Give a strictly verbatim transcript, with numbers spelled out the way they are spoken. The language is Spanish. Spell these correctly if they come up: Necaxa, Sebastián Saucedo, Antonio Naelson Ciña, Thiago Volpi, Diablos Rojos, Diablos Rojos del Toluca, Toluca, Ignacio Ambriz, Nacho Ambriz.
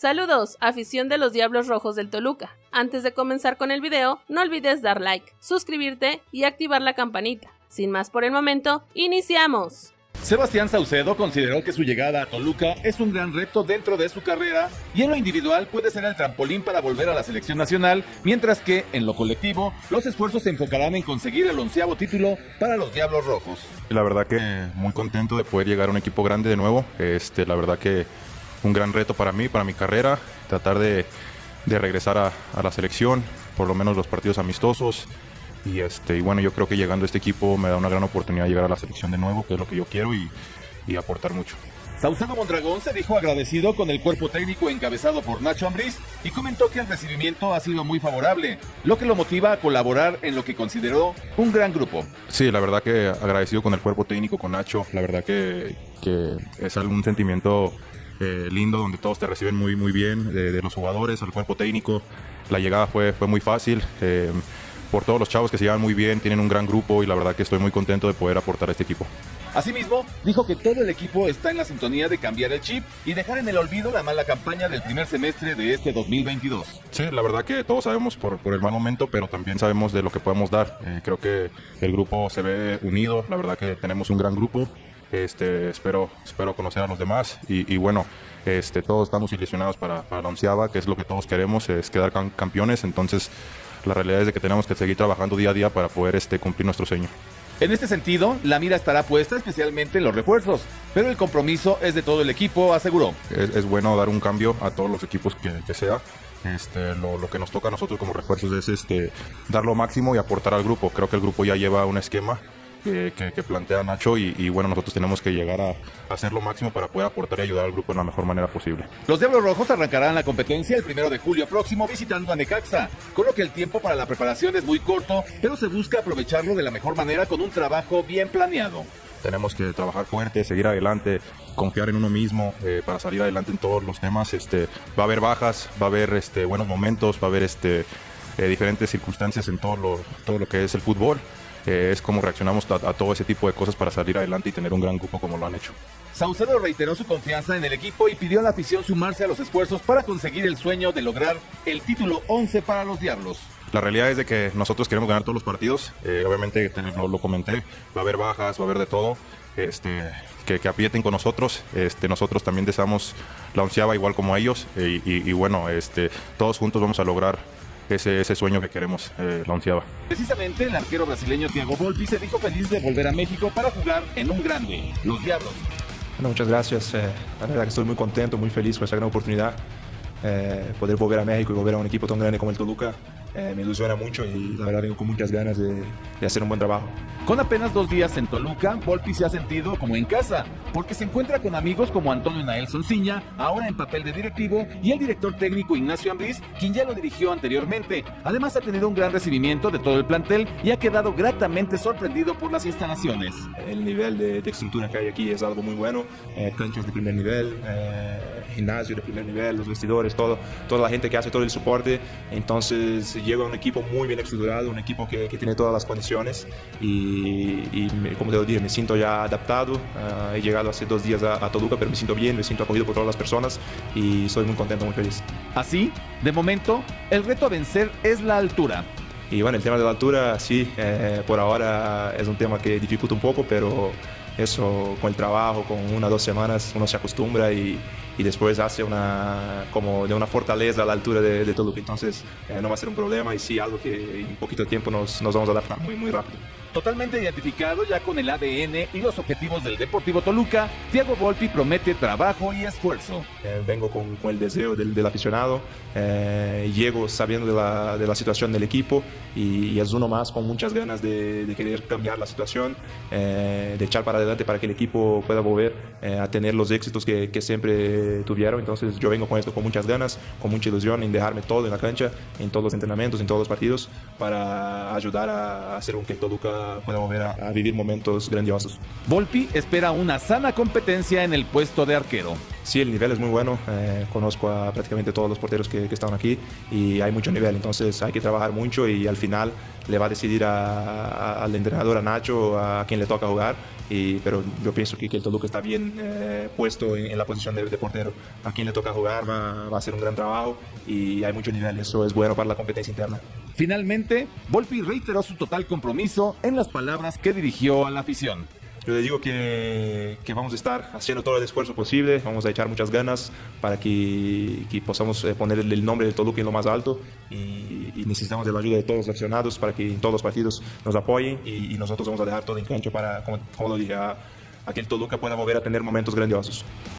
Saludos, afición de los Diablos Rojos del Toluca. Antes de comenzar con el video, no olvides dar like, suscribirte y activar la campanita. Sin más por el momento, ¡iniciamos! Sebastián Saucedo consideró que su llegada a Toluca es un gran reto dentro de su carrera y en lo individual puede ser el trampolín para volver a la selección nacional, mientras que, en lo colectivo, los esfuerzos se enfocarán en conseguir el onceavo título para los Diablos Rojos. La verdad que muy contento de poder llegar a un equipo grande de nuevo. Este, la verdad que un gran reto para mí, para mi carrera, tratar de, de regresar a, a la selección, por lo menos los partidos amistosos. Y, este, y bueno, yo creo que llegando a este equipo me da una gran oportunidad de llegar a la selección de nuevo, que es lo que yo quiero, y, y aportar mucho. Saucedo Mondragón se dijo agradecido con el cuerpo técnico encabezado por Nacho Ambriz y comentó que el recibimiento ha sido muy favorable, lo que lo motiva a colaborar en lo que consideró un gran grupo. Sí, la verdad que agradecido con el cuerpo técnico, con Nacho. La verdad que, que es algún sentimiento eh, lindo, donde todos te reciben muy, muy bien, de, de los jugadores al cuerpo técnico. La llegada fue, fue muy fácil. Eh, por todos los chavos que se llevan muy bien, tienen un gran grupo y la verdad que estoy muy contento de poder aportar a este equipo. Asimismo, dijo que todo el equipo está en la sintonía de cambiar el chip y dejar en el olvido la mala campaña del primer semestre de este dos mil veintidós. Sí, la verdad que todos sabemos por, por el mal momento, pero también sabemos de lo que podemos dar. Eh, creo que el grupo se ve unido, la verdad que tenemos un gran grupo. Este, espero, espero conocer a los demás y, y bueno, este, todos estamos ilusionados para, para la onceava, que es lo que todos queremos, es quedar campeones. Entonces, la realidad es de que tenemos que seguir trabajando día a día para poder este, cumplir nuestro sueño. En este sentido, la mira estará puesta especialmente en los refuerzos, pero el compromiso es de todo el equipo, aseguró. Es, es bueno dar un cambio a todos los equipos que, que sea. Este, lo, lo que nos toca a nosotros como refuerzos es este, dar lo máximo y aportar al grupo. Creo que el grupo ya lleva un esquema que, que, que plantea Nacho y, y bueno, nosotros tenemos que llegar a hacer lo máximo para poder aportar y ayudar al grupo de la mejor manera posible. Los Diablos Rojos arrancarán la competencia el primero de julio próximo visitando a Necaxa, con lo que el tiempo para la preparación es muy corto, pero se busca aprovecharlo de la mejor manera con un trabajo bien planeado. Tenemos que trabajar fuerte, seguir adelante, confiar en uno mismo eh, para salir adelante en todos los temas. Este, va a haber bajas, va a haber este, buenos momentos, va a haber este, eh, diferentes circunstancias en todo lo, todo lo que es el fútbol. Eh, es como reaccionamos a, a todo ese tipo de cosas para salir adelante y tener un gran grupo como lo han hecho. Saucedo reiteró su confianza en el equipo y pidió a la afición sumarse a los esfuerzos para conseguir el sueño de lograr el título once para los Diablos. La realidad es de que nosotros queremos ganar todos los partidos. Eh, obviamente, lo, lo comenté, va a haber bajas, va a haber de todo. Este, que, que aprieten con nosotros. Este, nosotros también deseamos la onceava igual como ellos. Eh, y, y bueno, este, todos juntos vamos a lograr Ese, ese sueño que queremos, eh, la onceava. Precisamente el arquero brasileño Thiago Volpi se dijo feliz de volver a México para jugar en un grande, los Diablos. Bueno, muchas gracias. Eh, la verdad que estoy muy contento, muy feliz por esta gran oportunidad. Eh, poder volver a México y volver a un equipo tan grande como el Toluca eh, me ilusiona mucho y la verdad vengo con muchas ganas de, de hacer un buen trabajo. Con apenas dos días en Toluca, Volpi se ha sentido como en casa, porque se encuentra con amigos como Antonio Naelson Ciña, ahora en papel de directivo, y el director técnico Ignacio Ambriz, quien ya lo dirigió anteriormente. Además ha tenido un gran recibimiento de todo el plantel y ha quedado gratamente sorprendido por las instalaciones. El nivel de, de estructura que hay aquí es algo muy bueno, eh, canchas de primer nivel, eh, gimnasio de primer nivel, los vestidores, todo, toda la gente que hace todo el soporte. Entonces llega un equipo muy bien estructurado, un equipo que, que tiene todas las condiciones y, y como te lo dije, me siento ya adaptado. Uh, he llegado hace dos días a, a Toluca, pero me siento bien, me siento acogido por todas las personas y soy muy contento, muy feliz. Así, de momento, el reto a vencer es la altura. Y bueno, el tema de la altura, sí, eh, por ahora es un tema que dificulta un poco, pero eso con el trabajo, con una o dos semanas, uno se acostumbra y, y después hace una, como de una fortaleza a la altura de, de Toluca. Entonces, eh, no va a ser un problema y sí, algo que en poquito tiempo nos, nos vamos a adaptar muy, muy rápido. Totalmente identificado ya con el A D N y los objetivos del Deportivo Toluca, Thiago Volpi promete trabajo y esfuerzo. Eh, vengo con, con el deseo del, del aficionado, eh, llego sabiendo de la, de la situación del equipo y, y es uno más con muchas ganas de, de querer cambiar la situación, eh, de echar para adelante para que el equipo pueda volver eh, a tener los éxitos que, que siempre tuvieron. Entonces yo vengo con esto con muchas ganas, con mucha ilusión en dejarme todo en la cancha, en todos los entrenamientos, en todos los partidos, para ayudar a hacer un que Toluca pueda volver a, a vivir momentos grandiosos. Volpi espera una sana competencia en el puesto de arquero. Sí, el nivel es muy bueno, eh, conozco a prácticamente todos los porteros que, que están aquí y hay mucho nivel, entonces hay que trabajar mucho y al final le va a decidir a, a, al entrenador, a Nacho, a quien le toca jugar, y, pero yo pienso que, que el Toluca está bien eh, puesto en, en la posición de, de portero, a quien le toca jugar va, va a hacer un gran trabajo y hay mucho nivel, eso es bueno para la competencia interna. Finalmente, Volpi reiteró su total compromiso en las palabras que dirigió a la afición. Yo le digo que, que vamos a estar haciendo todo el esfuerzo posible, vamos a echar muchas ganas para que, que podamos poner el nombre del Toluca en lo más alto y, y necesitamos de la ayuda de todos los aficionados para que en todos los partidos nos apoyen y, y nosotros vamos a dejar todo en cancha para, como, como lo dije, a, a que el Toluca pueda volver a tener momentos grandiosos.